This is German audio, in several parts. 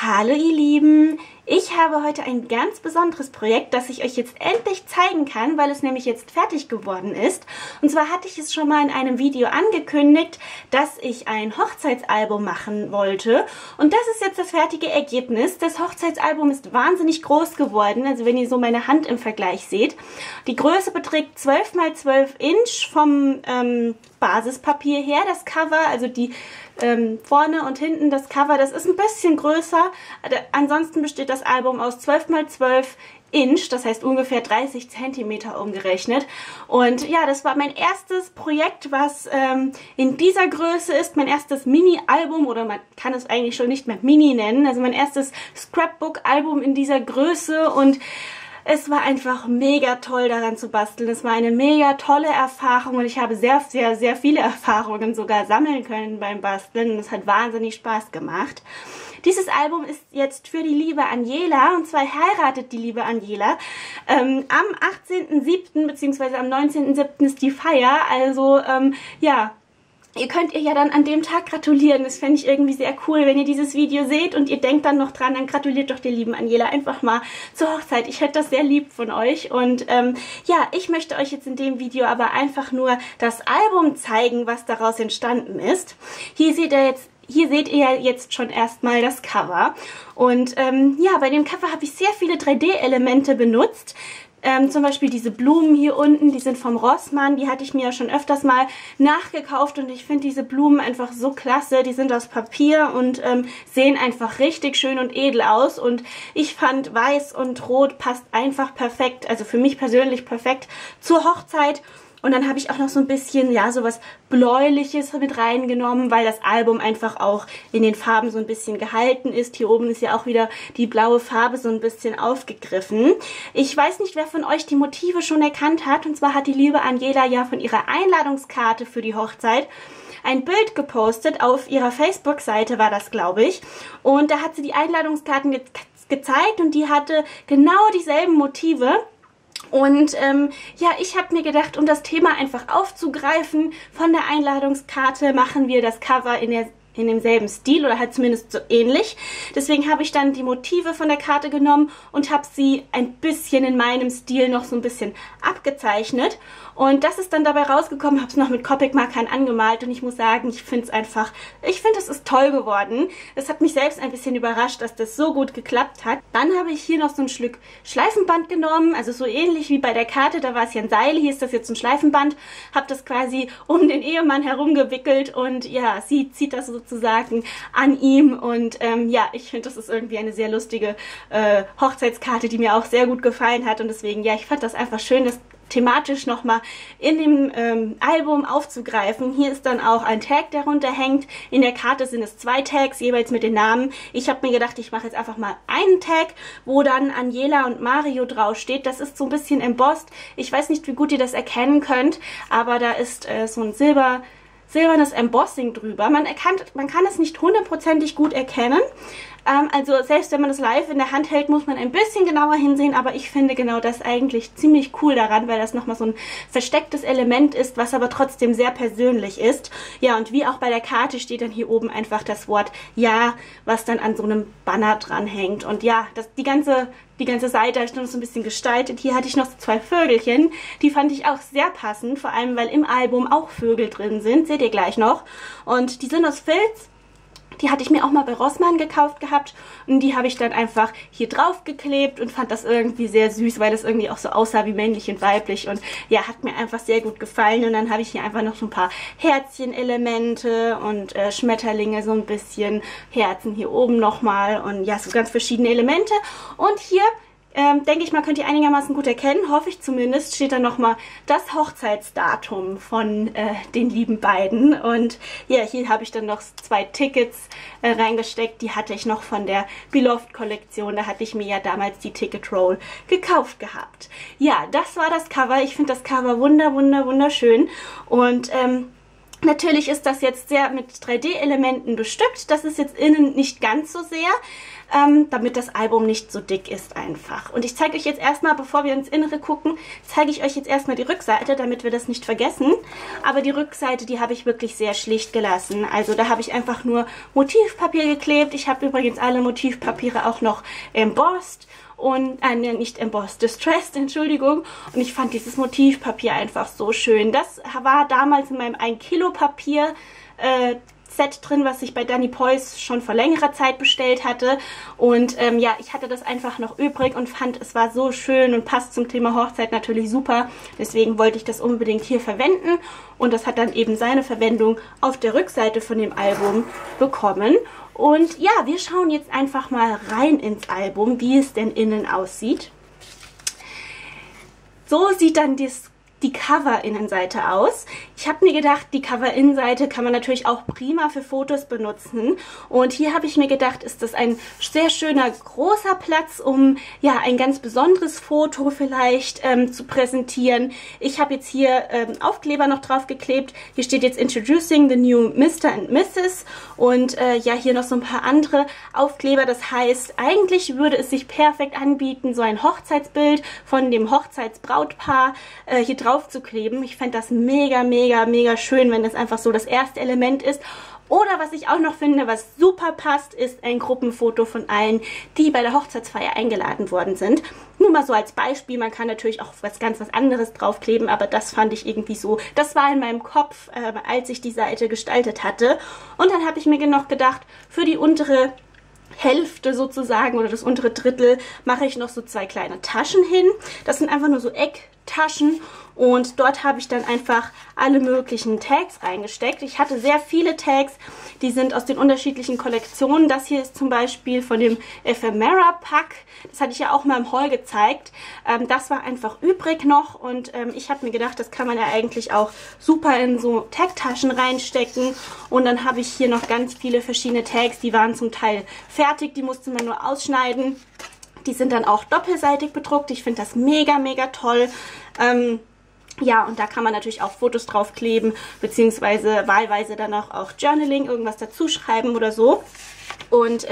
Hallo ihr Lieben! Ich habe heute ein ganz besonderes Projekt, das ich euch jetzt endlich zeigen kann, weil es nämlich jetzt fertig geworden ist. Und zwar hatte ich es schon mal in einem Video angekündigt, dass ich ein Hochzeitsalbum machen wollte. Und das ist jetzt das fertige Ergebnis. Das Hochzeitsalbum ist wahnsinnig groß geworden, also wenn ihr so meine Hand im Vergleich seht. Die Größe beträgt 12×12 Inch vom Basispapier her. Das Cover, also die vorne und hinten das Cover, das ist ein bisschen größer. Ansonsten besteht das Album aus 12×12 Inch, das heißt ungefähr 30 cm umgerechnet. Und ja, das war mein erstes Projekt, was in dieser Größe ist. Mein erstes Mini-Album, oder man kann es eigentlich schon nicht mehr Mini nennen. Also mein erstes Scrapbook-Album in dieser Größe, und es war einfach mega toll, daran zu basteln. Es war eine mega tolle Erfahrung, und ich habe sehr, sehr, sehr viele Erfahrungen sogar sammeln können beim Basteln. Und es hat wahnsinnig Spaß gemacht. Dieses Album ist jetzt für die liebe Angela, und zwar heiratet die liebe Angela. Am 18.07. bzw. am 19.07. ist die Feier, also ja... Ihr könnt ihr ja dann an dem Tag gratulieren. Das fände ich irgendwie sehr cool. Wenn ihr dieses Video seht und ihr denkt dann noch dran, dann gratuliert doch der lieben Angela einfach mal zur Hochzeit. Ich hätte das sehr lieb von euch. Und ja, ich möchte euch jetzt in dem Video aber einfach nur das Album zeigen, was daraus entstanden ist. Hier seht ihr jetzt schon erstmal das Cover. Und ja, bei dem Cover habe ich sehr viele 3D-Elemente benutzt. Zum Beispiel diese Blumen hier unten, die sind vom Rossmann, die hatte ich mir ja schon öfters mal nachgekauft, und ich finde diese Blumen einfach so klasse. Die sind aus Papier und sehen einfach richtig schön und edel aus, und ich fand, weiß und rot passt einfach perfekt, also für mich persönlich perfekt zur Hochzeit. Und dann habe ich auch noch so ein bisschen, ja, sowas Bläuliches mit reingenommen, weil das Album einfach auch in den Farben so ein bisschen gehalten ist. Hier oben ist ja auch wieder die blaue Farbe so ein bisschen aufgegriffen. Ich weiß nicht, wer von euch die Motive schon erkannt hat. Und zwar hat die liebe Angela ja von ihrer Einladungskarte für die Hochzeit ein Bild gepostet. Auf ihrer Facebook-Seite war das, glaube ich. Und da hat sie die Einladungskarten gezeigt, und die hatte genau dieselben Motive. Und ja, ich habe mir gedacht, um das Thema einfach aufzugreifen, von der Einladungskarte machen wir das Cover in demselben Stil, oder halt zumindest so ähnlich. Deswegen habe ich dann die Motive von der Karte genommen und habe sie ein bisschen in meinem Stil noch so ein bisschen abgezeichnet. Und das ist dann dabei rausgekommen, habe es noch mit Copic Markern angemalt, und ich muss sagen, ich finde, es ist toll geworden. Es hat mich selbst ein bisschen überrascht, dass das so gut geklappt hat. Dann habe ich hier noch so ein Stück Schleifenband genommen, also so ähnlich wie bei der Karte, da war es ja ein Seil, hier ist das jetzt ein Schleifenband, habe das quasi um den Ehemann herumgewickelt, und ja, sie zieht das so sozusagen an ihm, und ja, ich finde, das ist irgendwie eine sehr lustige Hochzeitskarte, die mir auch sehr gut gefallen hat, und deswegen, ja, ich fand das einfach schön, das thematisch nochmal in dem Album aufzugreifen. Hier ist dann auch ein Tag, der runterhängt. In der Karte sind es 2 Tags, jeweils mit den Namen. Ich habe mir gedacht, ich mache jetzt einfach mal einen Tag, wo dann Angela und Mario draufsteht. Das ist so ein bisschen embossed. Ich weiß nicht, wie gut ihr das erkennen könnt, aber da ist so ein silbernes Embossing drüber. Man kann es nicht hundertprozentig gut erkennen. Also selbst wenn man das live in der Hand hält, muss man ein bisschen genauer hinsehen. Aber ich finde genau das eigentlich ziemlich cool daran, weil das nochmal so ein verstecktes Element ist, was aber trotzdem sehr persönlich ist. Ja, und wie auch bei der Karte steht dann hier oben einfach das Wort Ja, was dann an so einem Banner dranhängt. Und ja, die ganze Seite habe ich noch so ein bisschen gestaltet. Hier hatte ich noch so 2 Vögelchen. Die fand ich auch sehr passend, vor allem, weil im Album auch Vögel drin sind. Seht ihr gleich noch. Und die sind aus Filz. Die hatte ich mir auch mal bei Rossmann gekauft gehabt, und die habe ich dann einfach hier drauf geklebt und fand das irgendwie sehr süß, weil das irgendwie auch so aussah wie männlich und weiblich, und ja, hat mir einfach sehr gut gefallen. Und dann habe ich hier einfach noch so ein paar Herzchen-Elemente und Schmetterlinge, so ein bisschen Herzen hier oben nochmal, und ja, so ganz verschiedene Elemente. Und hier... denke ich mal, könnt ihr einigermaßen gut erkennen, hoffe ich zumindest, steht da nochmal das Hochzeitsdatum von den lieben beiden. Und ja, hier habe ich dann noch 2 Tickets reingesteckt, die hatte ich noch von der Beloved Kollektion, da hatte ich mir ja damals die Ticket Roll gekauft gehabt. Ja, das war das Cover, ich finde das Cover wunderschön, und natürlich ist das jetzt sehr mit 3D-Elementen bestückt, das ist jetzt innen nicht ganz so sehr. damit das Album nicht so dick ist einfach. Und ich zeige euch jetzt erstmal, bevor wir ins Innere gucken, zeige ich euch jetzt erstmal die Rückseite, damit wir das nicht vergessen. Aber die Rückseite, die habe ich wirklich sehr schlicht gelassen. Also da habe ich einfach nur Motivpapier geklebt. Ich habe übrigens alle Motivpapiere auch noch embossed. Und, nicht embossed, distressed, Entschuldigung. Und ich fand dieses Motivpapier einfach so schön. Das war damals in meinem 1-Kilo-Papier Set drin, was ich bei Dani Peuss schon vor längerer Zeit bestellt hatte. Und ja, ich hatte das einfach noch übrig und fand, es war so schön und passt zum Thema Hochzeit natürlich super. Deswegen wollte ich das unbedingt hier verwenden. Und das hat dann eben seine Verwendung auf der Rückseite von dem Album bekommen. Und ja, wir schauen jetzt einfach mal rein ins Album, wie es denn innen aussieht. So sieht dann die Cover-Innenseite aus. Ich habe mir gedacht, die Cover-Innenseite kann man natürlich auch prima für Fotos benutzen. Und hier habe ich mir gedacht, ist das ein sehr schöner, großer Platz, um ja ein ganz besonderes Foto vielleicht zu präsentieren. Ich habe jetzt hier Aufkleber noch drauf geklebt. Hier steht jetzt Introducing the new Mr. and Mrs. Und ja, hier noch so ein paar andere Aufkleber. Das heißt, eigentlich würde es sich perfekt anbieten, so ein Hochzeitsbild von dem Hochzeitsbrautpaar hier drauf zu kleben. Ich fände das mega, mega, mega schön, wenn das einfach so das erste Element ist. Oder was ich auch noch finde, was super passt, ist ein Gruppenfoto von allen, die bei der Hochzeitsfeier eingeladen worden sind. Nur mal so als Beispiel, man kann natürlich auch was ganz was anderes draufkleben, aber das fand ich irgendwie so, das war in meinem Kopf, als ich die Seite gestaltet hatte. Und dann habe ich mir noch gedacht, für die untere Hälfte sozusagen oder das untere Drittel mache ich noch so zwei kleine Taschen hin. Das sind einfach nur so Ecktaschen und dort habe ich dann einfach alle möglichen Tags reingesteckt. Ich hatte sehr viele Tags, die sind aus den unterschiedlichen Kollektionen. Das hier ist zum Beispiel von dem Ephemera-Pack. Das hatte ich ja auch mal im Haul gezeigt. Das war einfach übrig noch und ich habe mir gedacht, das kann man ja eigentlich auch super in so Tag-Taschen reinstecken. Und dann habe ich hier noch ganz viele verschiedene Tags, die waren zum Teil fertig, die musste man nur ausschneiden. Die sind dann auch doppelseitig bedruckt. Ich finde das mega, mega toll. Ja, und da kann man natürlich auch Fotos draufkleben, beziehungsweise wahlweise dann auch Journaling, irgendwas dazu schreiben oder so. Und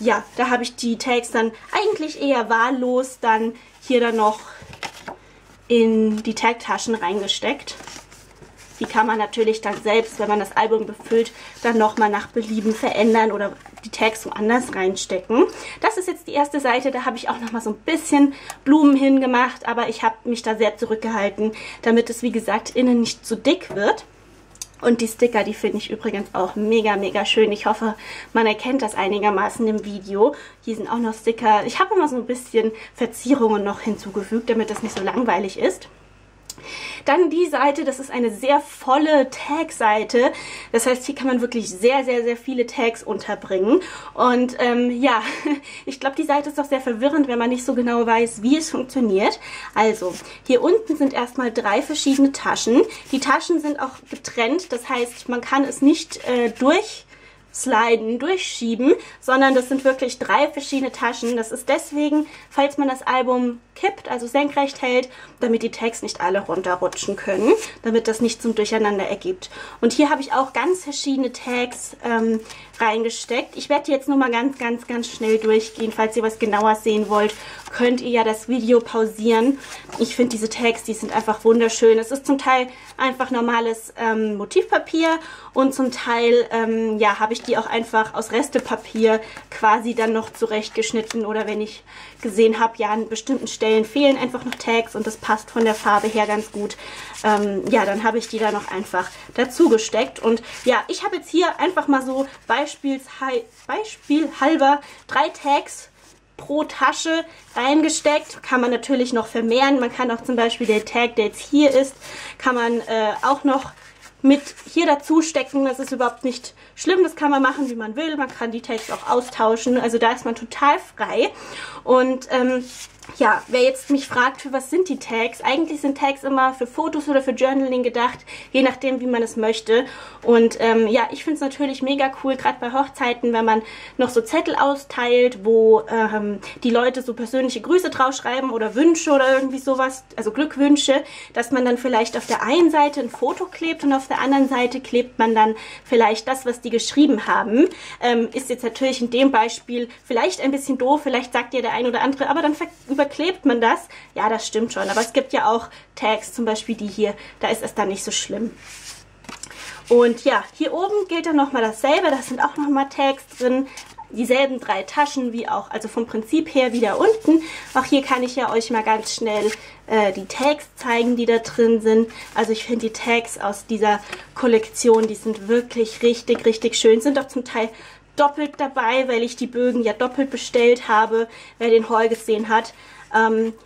ja, da habe ich die Tags dann eigentlich eher wahllos dann hier dann noch in die Tagtaschen reingesteckt. Die kann man natürlich dann selbst, wenn man das Album befüllt, dann nochmal nach Belieben verändern oder die Tags woanders reinstecken. Das ist jetzt die erste Seite, da habe ich auch nochmal so ein bisschen Blumen hingemacht, aber ich habe mich da sehr zurückgehalten, damit es, wie gesagt, innen nicht zu dick wird. Und die Sticker, die finde ich übrigens auch mega, mega schön. Ich hoffe, man erkennt das einigermaßen im Video. Hier sind auch noch Sticker. Ich habe immer so ein bisschen Verzierungen noch hinzugefügt, damit das nicht so langweilig ist. Dann die Seite, das ist eine sehr volle Tag-Seite. Das heißt, hier kann man wirklich sehr, sehr, sehr viele Tags unterbringen. Und ja, ich glaube, die Seite ist doch sehr verwirrend, wenn man nicht so genau weiß, wie es funktioniert. Also, hier unten sind erstmal 3 verschiedene Taschen. Die Taschen sind auch getrennt, das heißt, man kann es nicht durchschieben, sondern das sind wirklich 3 verschiedene Taschen. Das ist deswegen, falls man das Album kippt, also senkrecht hält, damit die Tags nicht alle runterrutschen können, damit das nicht zum Durcheinander ergibt. Und hier habe ich auch ganz verschiedene Tags reingesteckt. Ich werde jetzt nur mal ganz, ganz, ganz schnell durchgehen. Falls ihr was genauer sehen wollt, könnt ihr ja das Video pausieren. Ich finde diese Tags, die sind einfach wunderschön. Es ist zum Teil einfach normales Motivpapier und zum Teil, ja, habe ich die auch einfach aus Restepapier quasi dann noch zurechtgeschnitten oder wenn ich gesehen habe, ja, an bestimmten Stellen fehlen einfach noch Tags und das passt von der Farbe her ganz gut. Ja, dann habe ich die da noch einfach dazu gesteckt und ja, ich habe jetzt hier einfach mal so beispielshalber 3 Tags pro Tasche reingesteckt. Kann man natürlich noch vermehren. Man kann auch zum Beispiel der Tag, der jetzt hier ist, kann man auch noch mit hier dazu stecken. Das ist überhaupt nicht schlimm, das kann man machen, wie man will. Man kann die Tags auch austauschen, also da ist man total frei. Und Ja, wer jetzt mich fragt, für was sind die Tags? Eigentlich sind Tags immer für Fotos oder für Journaling gedacht, je nachdem, wie man es möchte. Und ja, ich finde es natürlich mega cool, gerade bei Hochzeiten, wenn man noch so Zettel austeilt, wo die Leute so persönliche Grüße draufschreiben oder Wünsche oder irgendwie sowas, also Glückwünsche, dass man dann vielleicht auf der einen Seite ein Foto klebt und auf der anderen Seite klebt man dann vielleicht das, was die geschrieben haben. Ist jetzt natürlich in dem Beispiel vielleicht ein bisschen doof, vielleicht sagt ja der ein oder andere, aber dann überklebt man das. Ja, das stimmt schon. Aber es gibt ja auch Tags, zum Beispiel die hier. Da ist es dann nicht so schlimm. Und ja, hier oben gilt dann nochmal dasselbe. Da sind auch nochmal Tags drin. Dieselben drei Taschen wie auch, also vom Prinzip her wieder unten. Auch hier kann ich ja euch mal ganz schnell die Tags zeigen, die da drin sind. Also ich finde die Tags aus dieser Kollektion, die sind wirklich richtig, richtig schön. Sind auch zum Teil doppelt dabei, weil ich die Bögen ja doppelt bestellt habe, wer den Haul gesehen hat.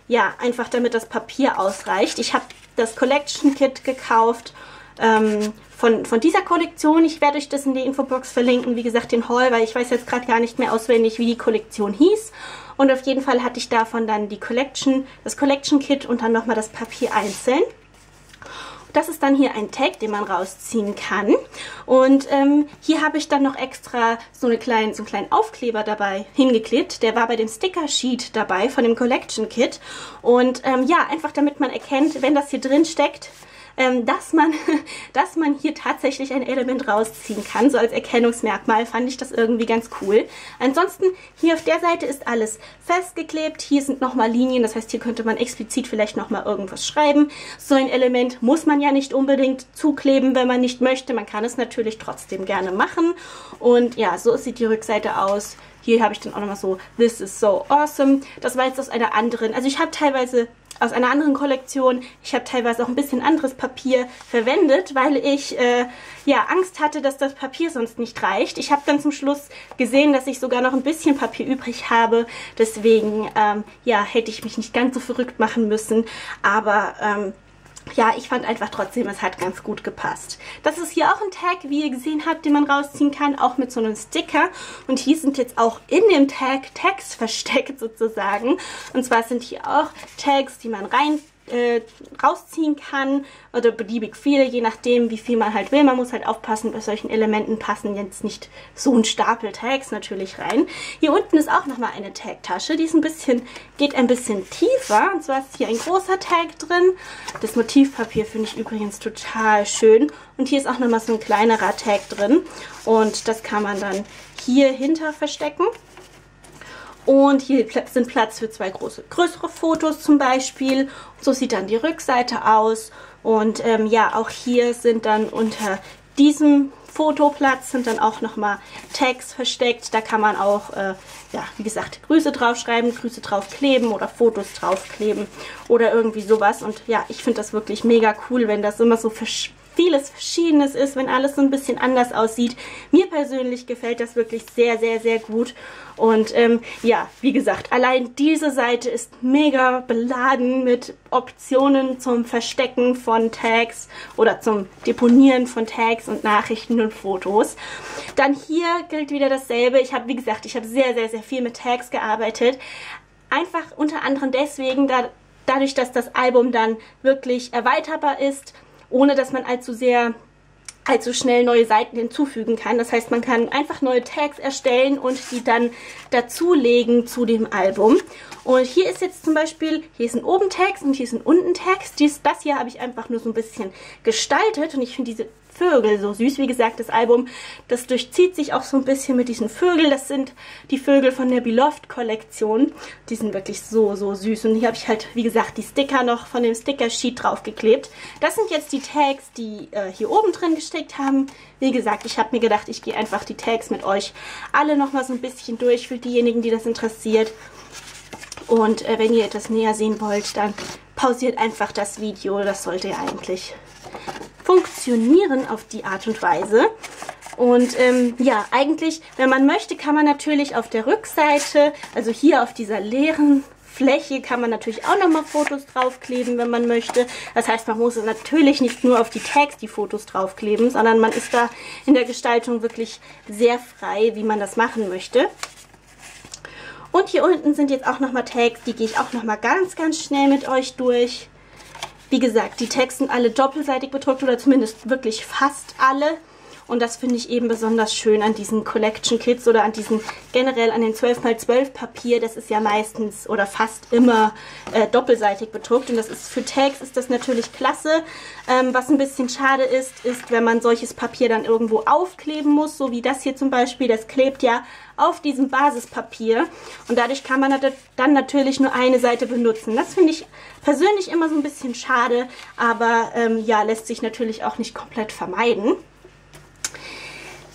Ja, einfach damit das Papier ausreicht. Ich habe das Collection Kit gekauft von dieser Kollektion. Ich werde euch das in die Infobox verlinken, wie gesagt, den Haul, weil ich weiß jetzt gerade gar nicht mehr auswendig, wie die Kollektion hieß. Und auf jeden Fall hatte ich davon dann die Collection, das Collection Kit und dann nochmal das Papier einzeln. Das ist dann hier ein Tag, den man rausziehen kann. Und hier habe ich dann noch extra so einen kleinen Aufkleber dabei hingeklebt. Der war bei dem Sticker-Sheet dabei von dem Collection-Kit. Und ja, einfach damit man erkennt, wenn das hier drin steckt, dass man hier tatsächlich ein Element rausziehen kann. So als Erkennungsmerkmal fand ich das irgendwie ganz cool. Ansonsten, hier auf der Seite ist alles festgeklebt. Hier sind nochmal Linien, das heißt, hier könnte man explizit vielleicht nochmal irgendwas schreiben. So ein Element muss man ja nicht unbedingt zukleben, wenn man nicht möchte. Man kann es natürlich trotzdem gerne machen. Und ja, so sieht die Rückseite aus. Hier habe ich dann auch nochmal so, this is so awesome. Das war jetzt aus einer anderen, also ich habe teilweise aus einer anderen Kollektion. Ich habe teilweise auch ein bisschen anderes Papier verwendet, weil ich ja Angst hatte, dass das Papier sonst nicht reicht. Ich habe dann zum Schluss gesehen, dass ich sogar noch ein bisschen Papier übrig habe. Deswegen ja, hätte ich mich nicht ganz so verrückt machen müssen. Aber ja, ich fand einfach trotzdem, es hat ganz gut gepasst. Das ist hier auch ein Tag, wie ihr gesehen habt, den man rausziehen kann, auch mit so einem Sticker. Und hier sind jetzt auch in dem Tag Tags versteckt sozusagen. Und zwar sind hier auch Tags, die man rausziehen kann oder beliebig viele, je nachdem, wie viel man halt will. Man muss halt aufpassen, bei solchen Elementen passen jetzt nicht so ein Stapel Tags natürlich rein. Hier unten ist auch nochmal eine Tag-Tasche, die ist geht ein bisschen tiefer. Und zwar ist hier ein großer Tag drin. Das Motivpapier finde ich übrigens total schön. Und hier ist auch nochmal so ein kleinerer Tag drin. Und das kann man dann hier hinter verstecken. Und hier sind Platz für zwei größere Fotos zum Beispiel. So sieht dann die Rückseite aus. Und ja, auch hier sind dann unter diesem Fotoplatz sind dann auch nochmal Tags versteckt. Da kann man auch, ja, wie gesagt, Grüße draufschreiben, Grüße draufkleben oder Fotos draufkleben oder irgendwie sowas. Und ja, ich finde das wirklich mega cool, wenn das immer so vieles Verschiedenes ist, wenn alles so ein bisschen anders aussieht. Mir persönlich gefällt das wirklich sehr, sehr, sehr gut. Und ja, wie gesagt, allein diese Seite ist mega beladen mit Optionen zum Verstecken von Tags oder zum Deponieren von Tags und Nachrichten und Fotos. Dann hier gilt wieder dasselbe. Ich habe, wie gesagt, ich habe sehr, sehr, sehr viel mit Tags gearbeitet. Einfach unter anderem deswegen, dadurch, dass das Album dann wirklich erweiterbar ist, ohne dass man allzu schnell neue Seiten hinzufügen kann. Das heißt, man kann einfach neue Tags erstellen und die dann dazulegen zu dem Album. Und hier ist jetzt zum Beispiel, hier sind oben Tags und hier sind unten Tags. Das hier habe ich einfach nur so ein bisschen gestaltet und ich finde diese Vögel so süß. Wie gesagt, das Album, das durchzieht sich auch so ein bisschen mit diesen Vögeln. Das sind die Vögel von der Beloved-Kollektion. Die sind wirklich so, so süß. Und hier habe ich halt, wie gesagt, die Sticker noch von dem Sticker-Sheet draufgeklebt. Das sind jetzt die Tags, die hier oben drin gesteckt haben. Wie gesagt, ich habe mir gedacht, ich gehe einfach die Tags mit euch alle nochmal so ein bisschen durch für diejenigen, die das interessiert. Und wenn ihr etwas näher sehen wollt, dann pausiert einfach das Video. Das sollte ja eigentlich funktionieren auf die Art und Weise. Und ja, eigentlich, wenn man möchte, kann man natürlich auf der Rückseite, also hier auf dieser leeren Fläche, kann man natürlich auch nochmal Fotos draufkleben, wenn man möchte. Das heißt, man muss natürlich nicht nur auf die Tags die Fotos draufkleben, sondern man ist da in der Gestaltung wirklich sehr frei, wie man das machen möchte. Und hier unten sind jetzt auch nochmal Tags, die gehe ich auch nochmal ganz, ganz schnell mit euch durch. Wie gesagt, die Tags sind alle doppelseitig bedruckt oder zumindest wirklich fast alle. Und das finde ich eben besonders schön an diesen Collection Kits oder an diesen generell an den 12×12 Papier. Das ist ja meistens oder fast immer doppelseitig bedruckt. Und das ist für Tags ist das natürlich klasse. Was ein bisschen schade ist, wenn man solches Papier dann irgendwo aufkleben muss, so wie das hier zum Beispiel. Das klebt ja auf diesem Basispapier und dadurch kann man dann natürlich nur eine Seite benutzen. Das finde ich persönlich immer so ein bisschen schade, aber ja, lässt sich natürlich auch nicht komplett vermeiden.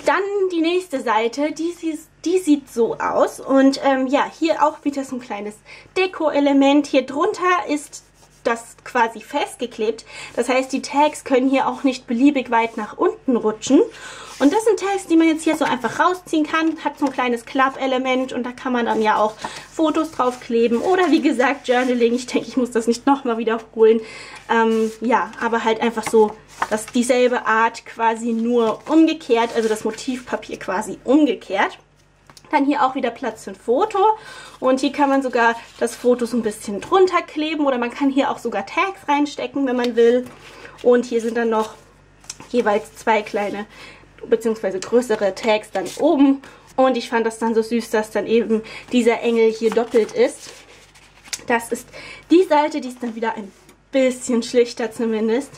Dann die nächste Seite, die sieht so aus und ja, hier auch wieder so ein kleines Deko-Element. Hier drunter ist das quasi festgeklebt, das heißt, die Tags können hier auch nicht beliebig weit nach unten rutschen. Und das sind Tags, die man jetzt hier so einfach rausziehen kann, hat so ein kleines Klappelement und da kann man dann ja auch Fotos draufkleben oder wie gesagt Journaling. Ich denke, ich muss das nicht nochmal wiederholen. Ja, aber halt einfach so, dass dieselbe Art quasi nur umgekehrt, also das Motivpapier quasi umgekehrt. Dann hier auch wieder Platz für ein Foto und hier kann man sogar das Foto so ein bisschen drunter kleben oder man kann hier auch sogar Tags reinstecken, wenn man will. Und hier sind dann noch jeweils zwei kleine bzw. größere Tags dann oben und ich fand das dann so süß, dass dann eben dieser Engel hier doppelt ist. Das ist die Seite, die ist dann wieder ein bisschen schlichter zumindest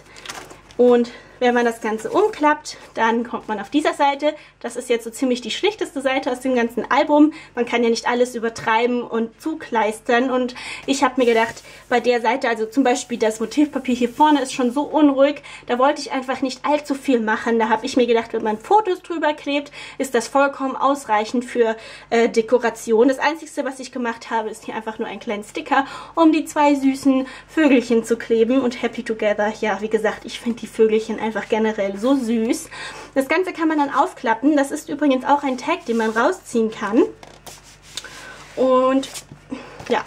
und wenn man das Ganze umklappt, dann kommt man auf dieser Seite. Das ist jetzt so ziemlich die schlichteste Seite aus dem ganzen Album. Man kann ja nicht alles übertreiben und zukleistern. Und ich habe mir gedacht, bei der Seite, also zum Beispiel das Motivpapier hier vorne ist schon so unruhig. Da wollte ich einfach nicht allzu viel machen. Da habe ich mir gedacht, wenn man Fotos drüber klebt, ist das vollkommen ausreichend für Dekoration. Das Einzige, was ich gemacht habe, ist hier einfach nur einen kleinen Sticker, um die zwei süßen Vögelchen zu kleben. Und Happy Together, ja, wie gesagt, ich finde die Vögelchen einfach generell so süß. Das Ganze kann man dann aufklappen. Das ist übrigens auch ein Tag, den man rausziehen kann. Und ja,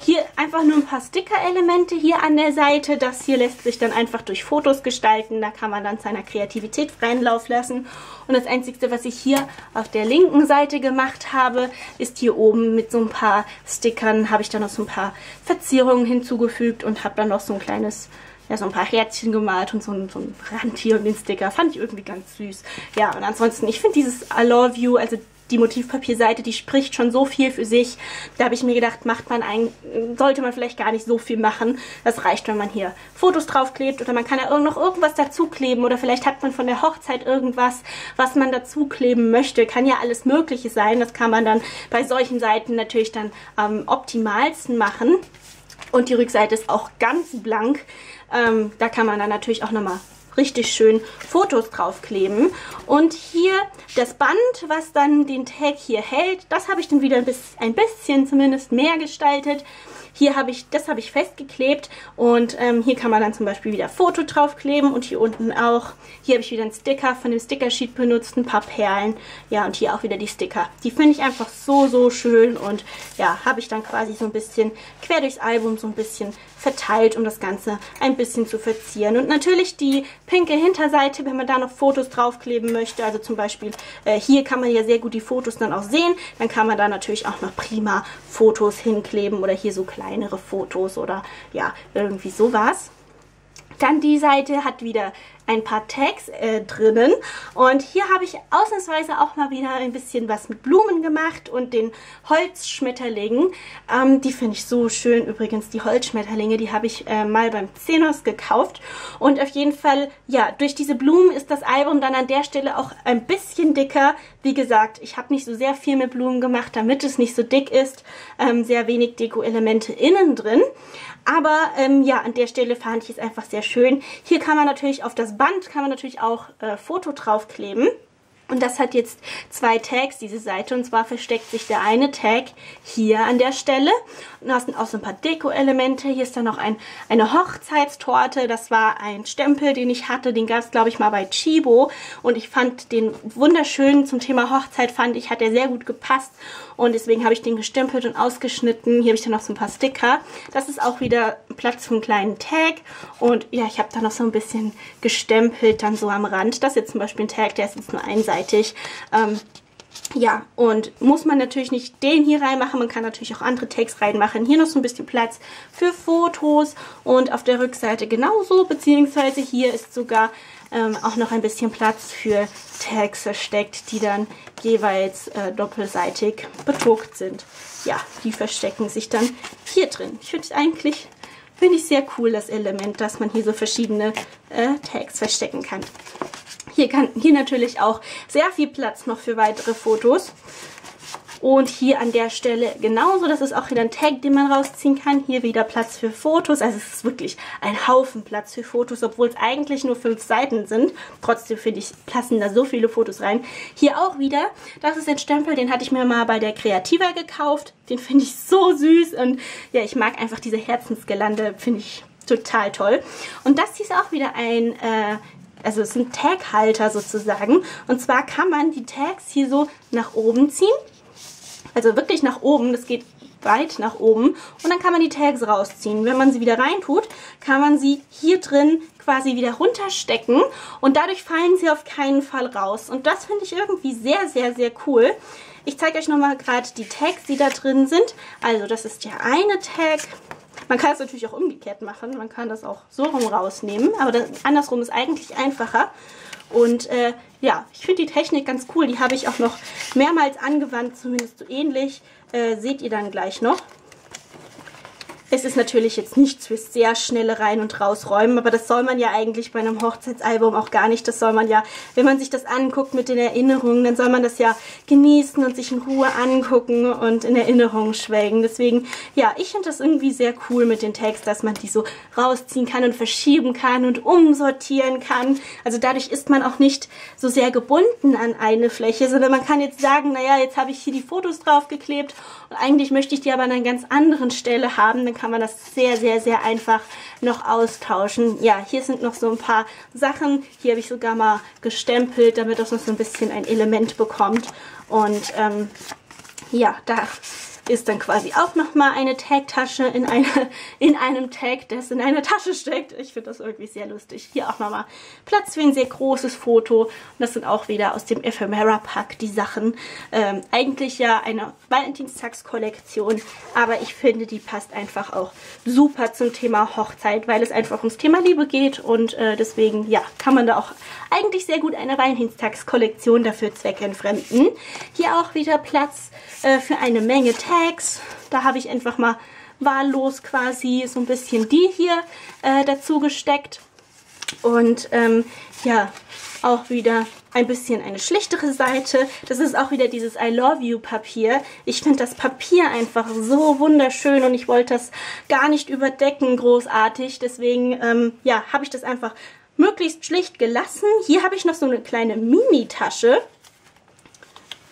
hier einfach nur ein paar Sticker-Elemente hier an der Seite. Das hier lässt sich dann einfach durch Fotos gestalten. Da kann man dann seiner Kreativität freien Lauf lassen. Und das Einzige, was ich hier auf der linken Seite gemacht habe, ist hier oben mit so ein paar Stickern, habe ich dann noch so ein paar Verzierungen hinzugefügt und habe dann noch so ein kleines, ja, so ein paar Herzchen gemalt und so ein Rand hier und den Sticker. Fand ich irgendwie ganz süß. Ja, und ansonsten, ich finde dieses I Love You, also die Motivpapierseite, die spricht schon so viel für sich. Da habe ich mir gedacht, sollte man vielleicht gar nicht so viel machen. Das reicht, wenn man hier Fotos draufklebt oder man kann ja noch irgendwas dazukleben oder vielleicht hat man von der Hochzeit irgendwas, was man dazukleben möchte. Kann ja alles Mögliche sein. Das kann man dann bei solchen Seiten natürlich dann am optimalsten machen. Und die Rückseite ist auch ganz blank. Da kann man dann natürlich auch nochmal richtig schön Fotos draufkleben. Und hier das Band, was dann den Tag hier hält, das habe ich dann wieder ein bisschen zumindest mehr gestaltet. Hier habe ich festgeklebt und hier kann man dann zum Beispiel wieder Foto draufkleben und hier unten auch. Hier habe ich wieder einen Sticker von dem Sticker-Sheet benutzt, ein paar Perlen. Ja, und hier auch wieder die Sticker. Die finde ich einfach so, so schön und ja, habe ich dann quasi so ein bisschen quer durchs Album so ein bisschen verteilt, um das Ganze ein bisschen zu verzieren. Und natürlich die pinke Hinterseite, wenn man da noch Fotos draufkleben möchte, also zum Beispiel hier kann man ja sehr gut die Fotos dann auch sehen, dann kann man da natürlich auch noch prima Fotos hinkleben oder hier so kleinere Fotos oder ja, irgendwie sowas. Dann die Seite hat wieder ein paar Tags drinnen und hier habe ich ausnahmsweise auch mal wieder ein bisschen was mit Blumen gemacht und den Holzschmetterlingen. Die finde ich so schön übrigens, die Holzschmetterlinge, die habe ich mal beim Xenos gekauft und auf jeden Fall, ja, durch diese Blumen ist das Album dann an der Stelle auch ein bisschen dicker. Wie gesagt, ich habe nicht so sehr viel mit Blumen gemacht, damit es nicht so dick ist, sehr wenig Deko-Elemente innen drin. Aber ja, an der Stelle fand ich es einfach sehr schön. Hier kann man natürlich auf das Band auch Foto draufkleben. Und das hat jetzt zwei Tags, diese Seite. Und zwar versteckt sich der eine Tag hier an der Stelle. Und da sind auch so ein paar Deko-Elemente. Hier ist dann noch eine Hochzeitstorte. Das war ein Stempel, den ich hatte. Den gab es, glaube ich, mal bei Chibo. Und ich fand den wunderschön. Zum Thema Hochzeit fand ich, hat der sehr gut gepasst. Und deswegen habe ich den gestempelt und ausgeschnitten. Hier habe ich dann noch so ein paar Sticker. Das ist auch wieder Platz für einen kleinen Tag. Und ja, ich habe da noch so ein bisschen gestempelt dann so am Rand. Das ist jetzt zum Beispiel ein Tag, der ist jetzt nur einseitig. Ja, und muss man natürlich nicht den hier reinmachen, man kann natürlich auch andere Tags reinmachen. Hier noch so ein bisschen Platz für Fotos und auf der Rückseite genauso, beziehungsweise hier ist sogar auch noch ein bisschen Platz für Tags versteckt, die dann jeweils doppelseitig bedruckt sind. Ja, die verstecken sich dann hier drin. Ich finde eigentlich, finde ich sehr cool, das Element, dass man hier so verschiedene Tags verstecken kann. Hier natürlich auch sehr viel Platz noch für weitere Fotos. Und hier an der Stelle genauso. Das ist auch wieder ein Tag, den man rausziehen kann. Hier wieder Platz für Fotos. Also es ist wirklich ein Haufen Platz für Fotos, obwohl es eigentlich nur 5 Seiten sind. Trotzdem finde ich, passen da so viele Fotos rein. Hier auch wieder. Das ist ein Stempel, den hatte ich mir mal bei der Creativa gekauft. Den finde ich so süß. Und ja, ich mag einfach diese Herzensgelande. Finde ich total toll. Und das hier ist auch wieder ein... Also es ist ein Taghalter sozusagen. Und zwar kann man die Tags hier so nach oben ziehen. Also wirklich nach oben, das geht weit nach oben. Und dann kann man die Tags rausziehen. Wenn man sie wieder reintut, kann man sie hier drin quasi wieder runterstecken. Und dadurch fallen sie auf keinen Fall raus. Und das finde ich irgendwie sehr, sehr, sehr cool. Ich zeige euch nochmal gerade die Tags, die da drin sind. Also das ist ja eine Tag. Man kann es natürlich auch umgekehrt machen, man kann das auch so rum rausnehmen, aber das, andersrum ist eigentlich einfacher. Und ja, ich finde die Technik ganz cool, die habe ich auch noch mehrmals angewandt, zumindest so ähnlich, seht ihr dann gleich noch. Es ist natürlich jetzt nichts für sehr schnelle Rein- und Rausräumen, aber das soll man ja eigentlich bei einem Hochzeitsalbum auch gar nicht. Das soll man ja, wenn man sich das anguckt mit den Erinnerungen, dann soll man das ja genießen und sich in Ruhe angucken und in Erinnerungen schwelgen. Deswegen, ja, ich finde das irgendwie sehr cool mit den Tags, dass man die so rausziehen kann und verschieben kann und umsortieren kann. Also dadurch ist man auch nicht so sehr gebunden an eine Fläche, sondern man kann jetzt sagen, naja, jetzt habe ich hier die Fotos draufgeklebt und eigentlich möchte ich die aber an einer ganz anderen Stelle haben. Dann kann man das sehr, sehr, sehr einfach noch austauschen. Ja, hier sind noch so ein paar Sachen. Hier habe ich sogar mal gestempelt, damit das noch so ein bisschen ein Element bekommt. Und ja, da ist dann quasi auch nochmal eine Tag-Tasche in einem Tag, das in einer Tasche steckt. Ich finde das irgendwie sehr lustig. Hier auch nochmal Platz für ein sehr großes Foto. Und das sind auch wieder aus dem Ephemera-Pack die Sachen. Eigentlich ja eine Valentinstagskollektion, aber ich finde, die passt einfach auch super zum Thema Hochzeit, weil es einfach ums Thema Liebe geht. Und deswegen, ja, kann man da auch eigentlich sehr gut eine Valentinstagskollektion dafür zweckentfremden. Hier auch wieder Platz für eine Menge Tags. Da habe ich einfach mal wahllos quasi so ein bisschen die hier dazu gesteckt. Und ja, auch wieder ein bisschen eine schlichtere Seite. Das ist auch wieder dieses I Love You Papier. Ich finde das Papier einfach so wunderschön und ich wollte das gar nicht überdecken großartig. Deswegen, ja, habe ich das einfach möglichst schlicht gelassen. Hier habe ich noch so eine kleine Mini-Tasche.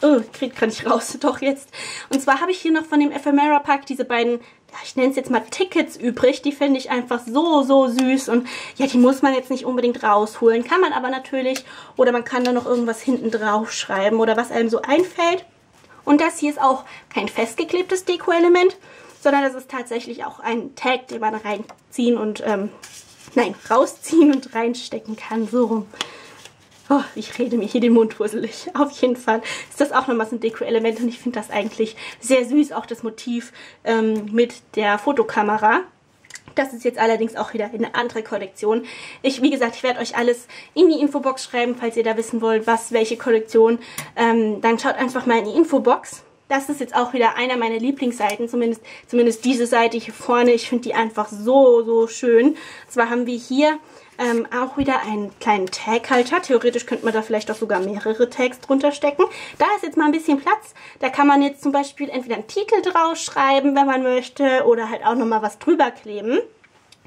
Oh, kriegt gar nicht raus, doch jetzt. Und zwar habe ich hier noch von dem Ephemera-Pack diese beiden, ja, ich nenne es jetzt mal Tickets übrig. Die finde ich einfach so, so süß. Und ja, die muss man jetzt nicht unbedingt rausholen. Kann man aber natürlich. Oder man kann da noch irgendwas hinten drauf schreiben oder was einem so einfällt. Und das hier ist auch kein festgeklebtes Deko-Element, sondern das ist tatsächlich auch ein Tag, den man reinziehen und, rausziehen und reinstecken kann. So rum. Oh, ich rede mir hier den Mund wusselig. Auf jeden Fall ist das auch nochmal so ein Deko-Element und ich finde das eigentlich sehr süß, auch das Motiv mit der Fotokamera. Das ist jetzt allerdings auch wieder eine andere Kollektion. Wie gesagt, ich werde euch alles in die Infobox schreiben, falls ihr da wissen wollt, welche Kollektion. Dann schaut einfach mal in die Infobox. Das ist jetzt auch wieder einer meiner Lieblingsseiten, zumindest diese Seite hier vorne. Ich finde die einfach so, so schön. Und zwar haben wir hier... auch wieder einen kleinen Taghalter. Theoretisch könnte man da vielleicht auch sogar mehrere Tags drunter stecken. Da ist jetzt mal ein bisschen Platz. Da kann man jetzt zum Beispiel entweder einen Titel draufschreiben, wenn man möchte, oder halt auch nochmal was drüber kleben.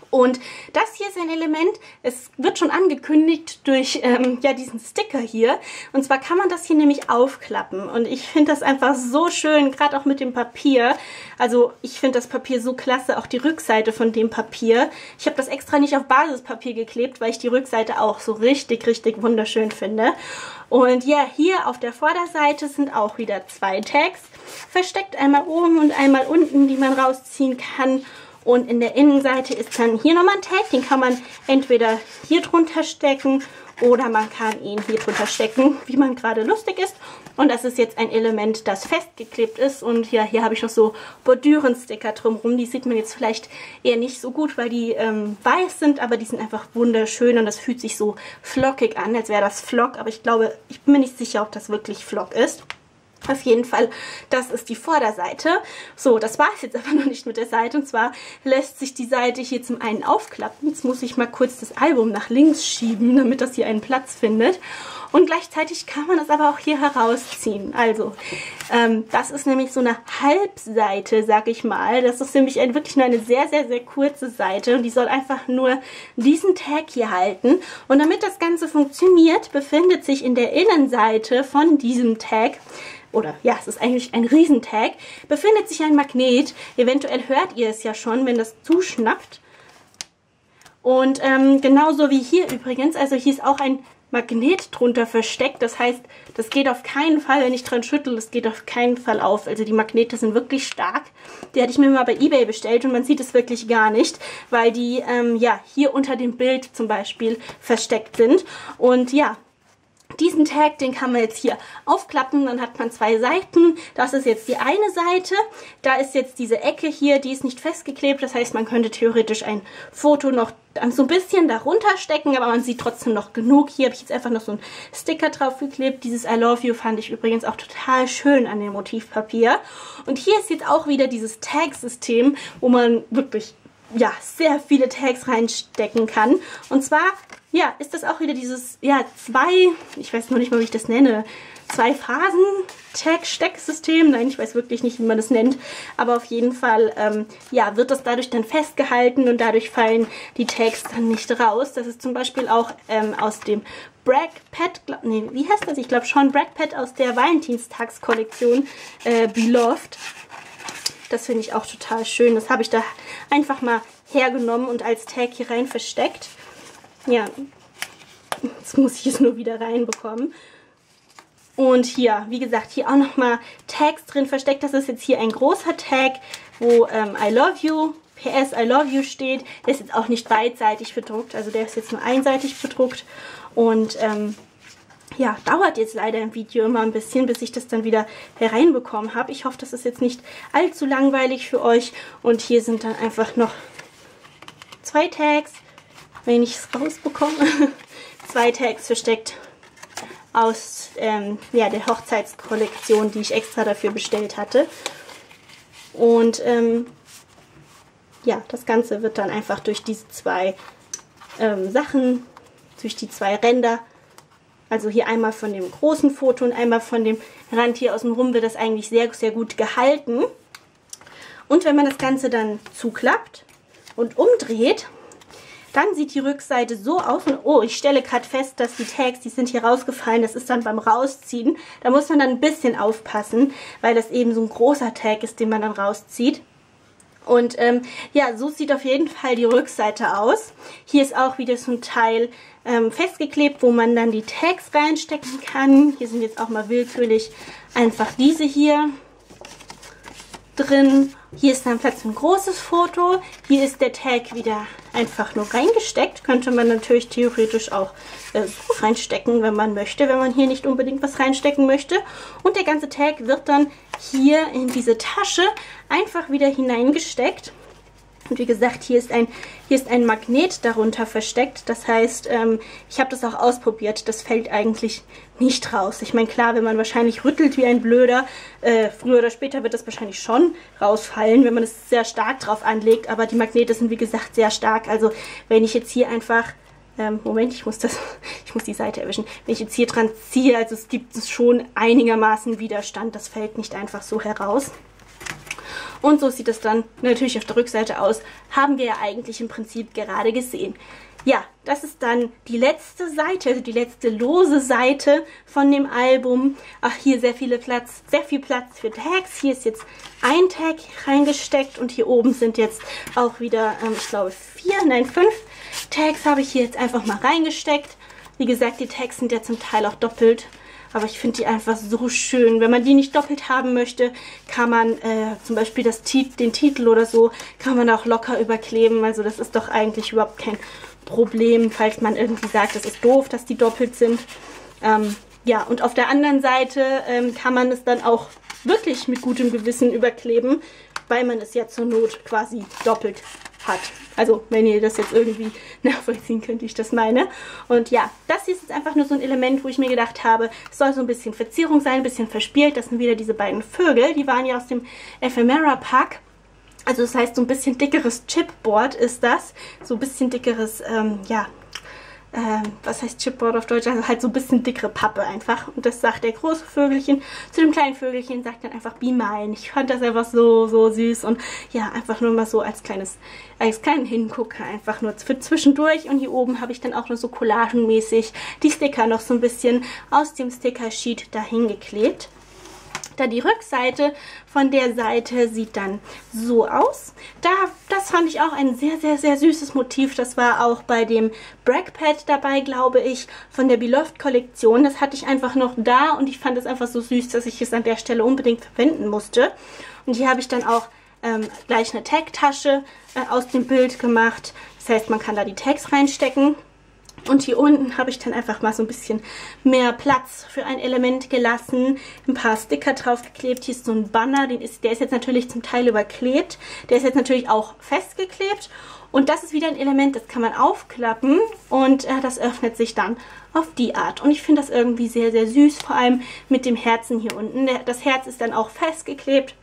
Und das hier ist ein Element, es wird schon angekündigt durch ja, diesen Sticker hier. Und zwar kann man das hier nämlich aufklappen. Und ich finde das einfach so schön, gerade auch mit dem Papier. Also ich finde das Papier so klasse, auch die Rückseite von dem Papier. Ich habe das extra nicht auf Basispapier geklebt, weil ich die Rückseite auch so richtig, richtig wunderschön finde. Und ja, hier auf der Vorderseite sind auch wieder 2 Tags. Versteckt einmal oben und einmal unten, die man rausziehen kann. Und in der Innenseite ist dann hier nochmal ein Tag, den kann man entweder hier drunter stecken oder man kann ihn hier drunter stecken, wie man gerade lustig ist. Und das ist jetzt ein Element, das festgeklebt ist. Und ja, hier habe ich noch so Bordürensticker drumherum. Die sieht man jetzt vielleicht eher nicht so gut, weil die weiß sind, aber die sind einfach wunderschön und das fühlt sich so flockig an, als wäre das Flock. Aber ich glaube, ich bin mir nicht sicher, ob das wirklich Flock ist. Auf jeden Fall, das ist die Vorderseite. So, das war es jetzt aber noch nicht mit der Seite. Und zwar lässt sich die Seite hier zum einen aufklappen. Jetzt muss ich mal kurz das Album nach links schieben, damit das hier einen Platz findet. Und gleichzeitig kann man das aber auch hier herausziehen. Also, das ist nämlich so eine Halbseite, sag ich mal. Das ist nämlich wirklich nur eine sehr, sehr, sehr kurze Seite. Und die soll einfach nur diesen Tag hier halten. Und damit das Ganze funktioniert, befindet sich in der Innenseite von diesem Tag, oder ja, es ist eigentlich ein Riesentag, befindet sich ein Magnet. Eventuell hört ihr es ja schon, wenn das zuschnappt. Und genauso wie hier übrigens, also hier ist auch ein Magnet drunter versteckt, das heißt, das geht auf keinen Fall, wenn ich dran schüttel, das geht auf keinen Fall auf. Also die Magnete sind wirklich stark. Die hatte ich mir mal bei eBay bestellt und man sieht es wirklich gar nicht, weil die ja hier unter dem Bild zum Beispiel versteckt sind. Und ja, diesen Tag, den kann man jetzt hier aufklappen, dann hat man zwei Seiten. Das ist jetzt die eine Seite, da ist jetzt diese Ecke hier, die ist nicht festgeklebt, das heißt, man könnte theoretisch ein Foto noch so ein bisschen darunter stecken, aber man sieht trotzdem noch genug. Hier habe ich jetzt einfach noch so einen Sticker drauf geklebt. Dieses I love you fand ich übrigens auch total schön an dem Motivpapier. Und hier ist jetzt auch wieder dieses Tag-System, wo man wirklich ja sehr viele Tags reinstecken kann. Und zwar ja, ist das auch wieder dieses, ja, ich weiß noch nicht mal, wie ich das nenne, Zwei-Phasen-Tag-Steck-System. Nein, ich weiß wirklich nicht, wie man das nennt. Aber auf jeden Fall, ja, wird das dadurch dann festgehalten und dadurch fallen die Tags dann nicht raus. Das ist zum Beispiel auch aus dem Bragg-Pad, nee, wie heißt das? Ich glaube schon, Bragg-Pad aus der Valentinstagskollektion Beloved. Das finde ich auch total schön. Das habe ich da einfach mal hergenommen und als Tag hier rein versteckt. Ja, jetzt muss ich es nur wieder reinbekommen. Und hier, wie gesagt, hier auch nochmal Tags drin versteckt. Das ist jetzt hier ein großer Tag, wo I love you, PS I love you steht. Der ist jetzt auch nicht beidseitig bedruckt, also der ist jetzt nur einseitig bedruckt. Und ja, dauert jetzt leider im Video immer ein bisschen, bis ich das dann wieder hereinbekommen habe. Ich hoffe, das ist jetzt nicht allzu langweilig für euch. Und hier sind dann einfach noch zwei Tags, wenn ich es rausbekomme, zwei Tags versteckt aus ja, der Hochzeitskollektion, die ich extra dafür bestellt hatte. Und ja, das Ganze wird dann einfach durch diese zwei Sachen, durch die zwei Ränder, also hier einmal von dem großen Foto und einmal von dem Rand hier außen rum, wird das eigentlich sehr, sehr gut gehalten. Und wenn man das Ganze dann zuklappt und umdreht, dann sieht die Rückseite so aus. Und oh, ich stelle gerade fest, dass die Tags, die sind hier rausgefallen. Das ist dann beim Rausziehen. Da muss man dann ein bisschen aufpassen, weil das eben so ein großer Tag ist, den man dann rauszieht. Und ja, so sieht auf jeden Fall die Rückseite aus. Hier ist auch wieder so ein Teil festgeklebt, wo man dann die Tags reinstecken kann. Hier sind jetzt auch mal willkürlich einfach diese hier drin. Hier ist dann Platz für ein großes Foto. Hier ist der Tag wieder einfach nur reingesteckt. Könnte man natürlich theoretisch auch so reinstecken, wenn man möchte, wenn man hier nicht unbedingt was reinstecken möchte. Und der ganze Tag wird dann hier in diese Tasche einfach wieder hineingesteckt. Und wie gesagt, hier ist ein Magnet darunter versteckt. Das heißt, ich habe das auch ausprobiert. Das fällt eigentlich nicht raus. Ich meine, klar, wenn man wahrscheinlich rüttelt wie ein Blöder, früher oder später wird das wahrscheinlich schon rausfallen, wenn man es sehr stark drauf anlegt. Aber die Magnete sind, wie gesagt, sehr stark. Also wenn ich jetzt hier einfach, Moment, ich muss die Seite erwischen. Wenn ich jetzt hier dran ziehe, also es gibt schon einigermaßen Widerstand. Das fällt nicht einfach so heraus. Und so sieht es dann natürlich auf der Rückseite aus. Haben wir ja eigentlich im Prinzip gerade gesehen. Ja, das ist dann die letzte Seite, also die letzte lose Seite von dem Album. Ach, hier sehr viel Platz für Tags. Hier ist jetzt ein Tag reingesteckt und hier oben sind jetzt auch wieder, ich glaube 5 Tags habe ich hier jetzt einfach mal reingesteckt. Wie gesagt, die Tags sind ja zum Teil auch doppelt Aber ich finde die einfach so schön. Wenn man die nicht doppelt haben möchte, kann man zum Beispiel den Titel oder so, kann man auch locker überkleben. Also das ist doch eigentlich überhaupt kein Problem, falls man irgendwie sagt, das ist doof, dass die doppelt sind. Ja, und auf der anderen Seite kann man es dann auch wirklich mit gutem Gewissen überkleben, weil man es ja zur Not quasi doppelt hat. Also, wenn ihr das jetzt irgendwie nachvollziehen könnt, wie ich das meine. Und ja, das hier ist jetzt einfach nur so ein Element, wo ich mir gedacht habe, es soll so ein bisschen Verzierung sein, ein bisschen verspielt. Das sind wieder diese beiden Vögel, die waren ja aus dem Ephemera-Pack. Also das heißt, so ein bisschen dickeres Chipboard ist das. So ein bisschen dickeres, ja, was heißt Chipboard auf Deutsch? Also halt so ein bisschen dickere Pappe einfach. Und das sagt der große Vögelchen zu dem kleinen Vögelchen, sagt dann einfach be mine. Ich fand das einfach so, so süß. Und ja, einfach nur mal so als kleinen Hingucker einfach nur für zwischendurch. Und hier oben habe ich dann auch nur so collagenmäßig die Sticker noch so ein bisschen aus dem Sticker-Sheet dahin geklebt. Da die Rückseite von der Seite sieht dann so aus. Das fand ich auch ein sehr, sehr, sehr süßes Motiv. Das war auch bei dem Bragpad dabei, glaube ich, von der Beloved-Kollektion. Das hatte ich einfach noch da und ich fand es einfach so süß, dass ich es an der Stelle unbedingt verwenden musste. Und hier habe ich dann auch gleich eine Tag-Tasche aus dem Bild gemacht. Das heißt, man kann da die Tags reinstecken. Und hier unten habe ich dann einfach mal so ein bisschen mehr Platz für ein Element gelassen. Ein paar Sticker draufgeklebt. Hier ist so ein Banner, der ist jetzt natürlich zum Teil überklebt. Der ist jetzt natürlich auch festgeklebt. Und das ist wieder ein Element, das kann man aufklappen und das öffnet sich dann auf die Art. Und ich finde das irgendwie sehr, sehr süß, vor allem mit dem Herzen hier unten. Das Herz ist dann auch festgeklebt.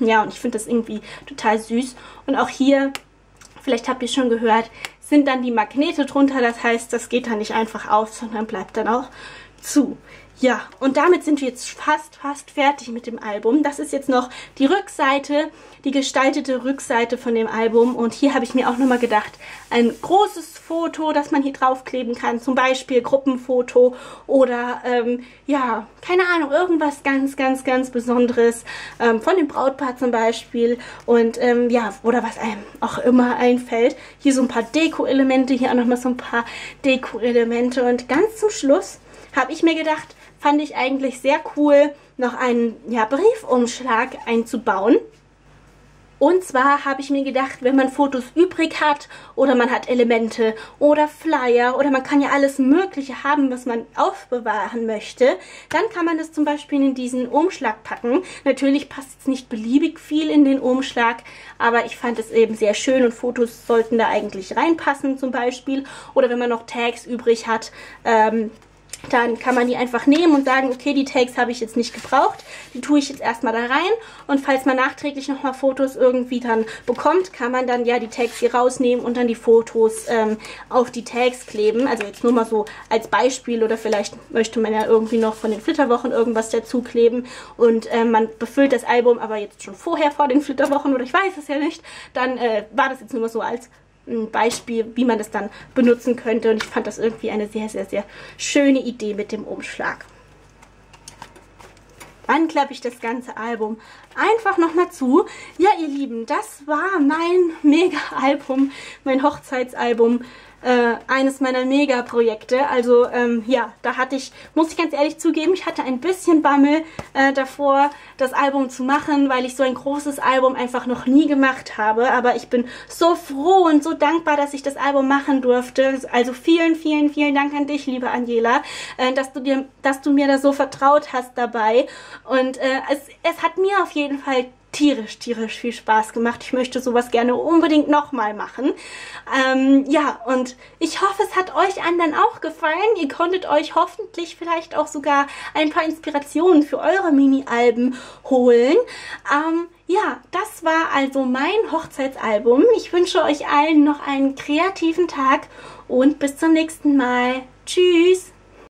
Ja, und ich finde das irgendwie total süß. Und auch hier, vielleicht habt ihr schon gehört, sind dann die Magnete drunter, das heißt, das geht dann nicht einfach auf, sondern bleibt dann auch zu. Ja, und damit sind wir jetzt fast fertig mit dem Album. Das ist jetzt noch die Rückseite, die gestaltete Rückseite von dem Album. Und hier habe ich mir auch nochmal gedacht, ein großes Foto, das man hier draufkleben kann. Zum Beispiel Gruppenfoto oder, ja, keine Ahnung, irgendwas ganz, ganz, ganz Besonderes. Von dem Brautpaar zum Beispiel. Und, ja, oder was einem auch immer einfällt. Hier so ein paar Deko-Elemente, hier auch nochmal so ein paar Deko-Elemente. Und ganz zum Schluss habe ich mir gedacht, fand ich eigentlich sehr cool, noch einen Briefumschlag einzubauen. Und zwar habe ich mir gedacht, wenn man Fotos übrig hat oder man hat Elemente oder Flyer oder man kann ja alles Mögliche haben, was man aufbewahren möchte, dann kann man das zum Beispiel in diesen Umschlag packen. Natürlich passt jetzt nicht beliebig viel in den Umschlag, aber ich fand es eben sehr schön und Fotos sollten da eigentlich reinpassen zum Beispiel. Oder wenn man noch Tags übrig hat, dann kann man die einfach nehmen und sagen, okay, die Tags habe ich jetzt nicht gebraucht, die tue ich jetzt erstmal da rein. Und falls man nachträglich nochmal Fotos irgendwie dann bekommt, kann man dann ja die Tags hier rausnehmen und dann die Fotos auf die Tags kleben. Also jetzt nur mal so als Beispiel oder vielleicht möchte man ja irgendwie noch von den Flitterwochen irgendwas dazu kleben und man befüllt das Album aber jetzt schon vorher vor den Flitterwochen oder ich weiß es ja nicht, dann war das jetzt nur mal so als ein Beispiel, wie man das dann benutzen könnte. Und ich fand das irgendwie eine sehr, sehr, sehr schöne Idee mit dem Umschlag. Dann klappe ich das ganze Album einfach nochmal zu. Ja, ihr Lieben, das war mein Mega-Album, mein Hochzeitsalbum, eines meiner Mega-Projekte. Also, ja, da hatte ich, muss ich ganz ehrlich zugeben, ich hatte ein bisschen Bammel davor, das Album zu machen, weil ich so ein großes Album einfach noch nie gemacht habe. Aber ich bin so froh und so dankbar, dass ich das Album machen durfte. Also vielen, vielen, vielen Dank an dich, liebe Angela, dass du mir da so vertraut hast dabei. Und es hat mir auf jeden Fall tierisch, tierisch viel Spaß gemacht. Ich möchte sowas gerne unbedingt nochmal machen. Ja, und ich hoffe, es hat euch anderen auch gefallen. Ihr konntet euch hoffentlich vielleicht auch sogar ein paar Inspirationen für eure Mini-Alben holen. Ja, das war also mein Hochzeitsalbum. Ich wünsche euch allen noch einen kreativen Tag und bis zum nächsten Mal. Tschüss!